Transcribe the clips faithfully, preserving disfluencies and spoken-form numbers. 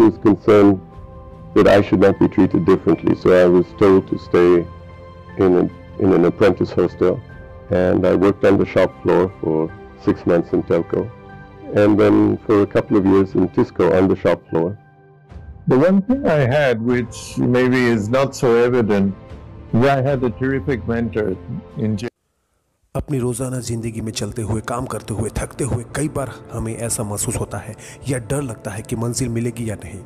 was concerned that I should not be treated differently, so I was told to stay in, a, in an apprentice hostel, and I worked on the shop floor for six months in Telco, and then for a couple of years in Tisco on the shop floor. The one thing I had, which maybe is not so evident, is I had a terrific mentor in J. अपनी रोज़ाना ज़िंदगी में चलते हुए, काम करते हुए, थकते हुए कई बार हमें ऐसा महसूस होता है या डर लगता है कि मंजिल मिलेगी या नहीं।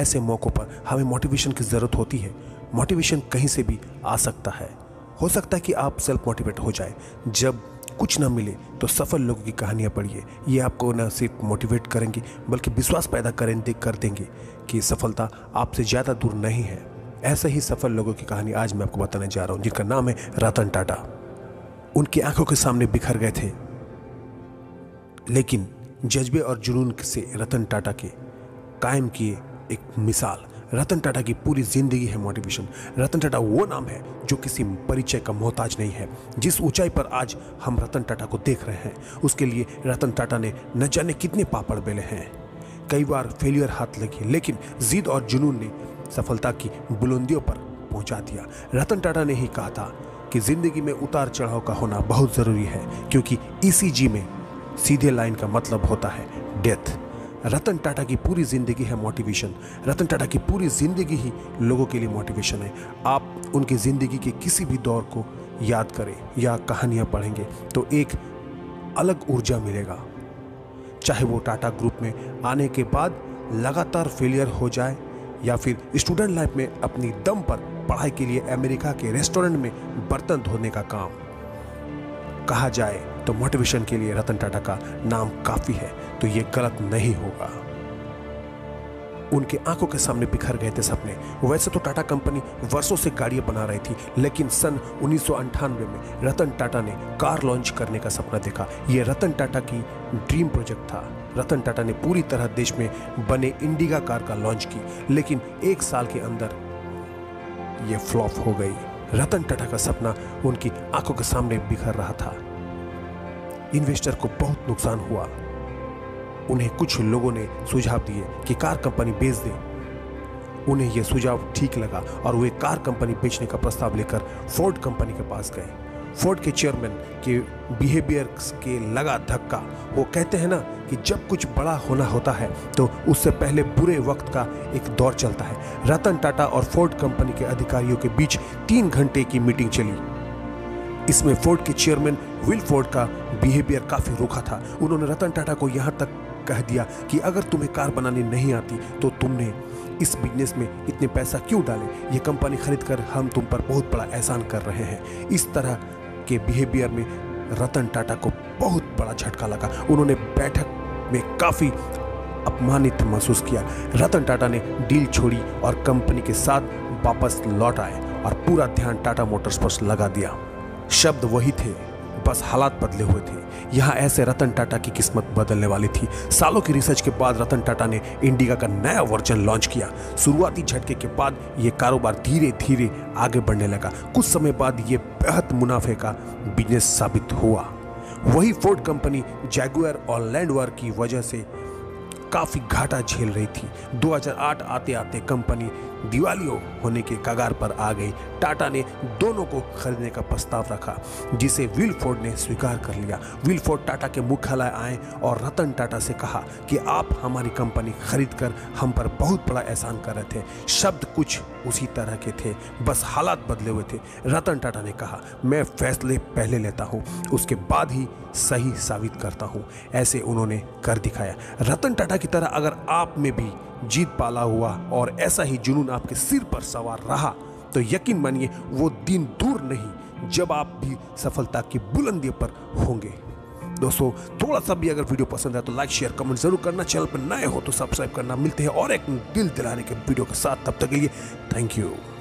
ऐसे मौक़ों पर हमें मोटिवेशन की ज़रूरत होती है। मोटिवेशन कहीं से भी आ सकता है। हो सकता है कि आप सेल्फ मोटिवेट हो जाए। जब कुछ ना मिले तो सफल लोगों की कहानियाँ पढ़िए। ये आपको न सिर्फ मोटिवेट करेंगी बल्कि विश्वास पैदा करेंगे कर देंगे कि सफलता आपसे ज़्यादा दूर नहीं है। ऐसे ही सफल लोगों की कहानी आज मैं आपको बताने जा रहा हूँ, जिनका नाम है रतन टाटा। उनकी आंखों के सामने बिखर गए थे, लेकिन जज्बे और जुनून से रतन टाटा के कायम किए एक मिसाल। रतन टाटा की पूरी ज़िंदगी है मोटिवेशन। रतन टाटा वो नाम है जो किसी परिचय का मोहताज नहीं है। जिस ऊंचाई पर आज हम रतन टाटा को देख रहे हैं, उसके लिए रतन टाटा ने न जाने कितने पापड़ बेले हैं। कई बार फेलियर हाथ लगी, लेकिन जिद और जुनून ने सफलता की बुलंदियों पर पहुंचा दिया। रतन टाटा ने ही कहा था कि ज़िंदगी में उतार चढ़ाव का होना बहुत ज़रूरी है, क्योंकि ई सी जी में सीधे लाइन का मतलब होता है डेथ। रतन टाटा की पूरी ज़िंदगी है मोटिवेशन। रतन टाटा की पूरी ज़िंदगी ही लोगों के लिए मोटिवेशन है। आप उनकी ज़िंदगी के किसी भी दौर को याद करें या कहानियाँ पढ़ेंगे तो एक अलग ऊर्जा मिलेगा। चाहे वो टाटा ग्रुप में आने के बाद लगातार फेलियर हो जाए या फिर स्टूडेंट लाइफ में अपनी दम पर पढ़ाई के लिए अमेरिका के रेस्टोरेंट में बर्तन धोने का काम, कहा जाए तो मोटिवेशन के लिए रतन टाटा का नाम काफ़ी है, तो ये गलत नहीं होगा। उनके आंखों के सामने बिखर गए थे सपने। वैसे तो टाटा कंपनी वर्षों से गाड़ियां बना रही थी, लेकिन सन उन्नीस सौ अंठानवे में रतन टाटा ने कार लॉन्च करने का सपना देखा। ये रतन टाटा की ड्रीम प्रोजेक्ट था। रतन टाटा ने पूरी तरह देश में बने इंडिगा कार का लॉन्च की, लेकिन एक साल के अंदर ये फ्लॉप हो गई। रतन टाटा का सपना उनकी आंखों के सामने बिखर रहा था। इन्वेस्टर को बहुत नुकसान हुआ। उन्हें कुछ लोगों ने सुझाव दिए कि कार कंपनी बेच दे। उन्हें यह सुझाव ठीक लगा और वे कार कंपनी बेचने का प्रस्ताव लेकर फोर्ड कंपनी के पास गए। फोर्ड के चेयरमैन के बिहेवियर के लगा धक्का। वो कहते हैं ना कि जब कुछ बड़ा होना होता है तो उससे पहले बुरे वक्त का एक दौर चलता है। रतन टाटा और फोर्ड कंपनी के अधिकारियों के बीच तीन घंटे की मीटिंग चली। इसमें फोर्ड के चेयरमैन विल फोर्ड का बिहेवियर काफ़ी रूखा था। उन्होंने रतन टाटा को यहाँ तक कह दिया कि अगर तुम्हें कार बनानी नहीं आती तो तुमने इस बिजनेस में इतने पैसा क्यों डाले। ये कंपनी खरीद कर हम तुम पर बहुत बड़ा एहसान कर रहे हैं। इस तरह के बिहेवियर में रतन टाटा को बहुत बड़ा झटका लगा। उन्होंने बैठक में काफ़ी अपमानित महसूस किया। रतन टाटा ने डील छोड़ी और कंपनी के साथ वापस लौट आए और पूरा ध्यान टाटा मोटर्स पर लगा दिया। शब्द वही थे, बस हालात बदले हुए थे। यहाँ ऐसे रतन टाटा की किस्मत बदलने वाली थी। सालों की रिसर्च के बाद रतन टाटा ने इंडिका का नया वर्जन लॉन्च किया। शुरुआती झटके के बाद ये कारोबार धीरे धीरे आगे बढ़ने लगा। कुछ समय बाद ये बेहद मुनाफे का बिजनेस साबित हुआ। वही फोर्ड कंपनी जैगुआर और लैंड रोवर की वजह से काफ़ी घाटा झेल रही थी। दो हज़ार आठ आते आते कंपनी दिवालियों होने के कगार पर आ गई। टाटा ने दोनों को खरीदने का प्रस्ताव रखा, जिसे विल फोर्ड ने स्वीकार कर लिया। विल फोर्ड टाटा के मुख्यालय आए और रतन टाटा से कहा कि आप हमारी कंपनी खरीदकर हम पर बहुत बड़ा एहसान कर रहे थे। शब्द कुछ उसी तरह के थे, बस हालात बदले हुए थे। रतन टाटा ने कहा, मैं फैसले पहले लेता हूँ, उसके बाद ही सही साबित करता हूँ। ऐसे उन्होंने कर दिखाया। रतन टाटा की तरह अगर आप में भी जीत पाला हुआ और ऐसा ही जुनून आपके सिर पर सवार रहा तो यकीन मानिए वो दिन दूर नहीं जब आप भी सफलता की बुलंदियों पर होंगे। दोस्तों, थोड़ा सा भी अगर वीडियो पसंद आए तो लाइक शेयर कमेंट जरूर करना। चैनल पर नए हो तो सब्सक्राइब करना। मिलते हैं और एक दिल दिलाने के वीडियो के साथ। तब तक के लिए थैंक यू।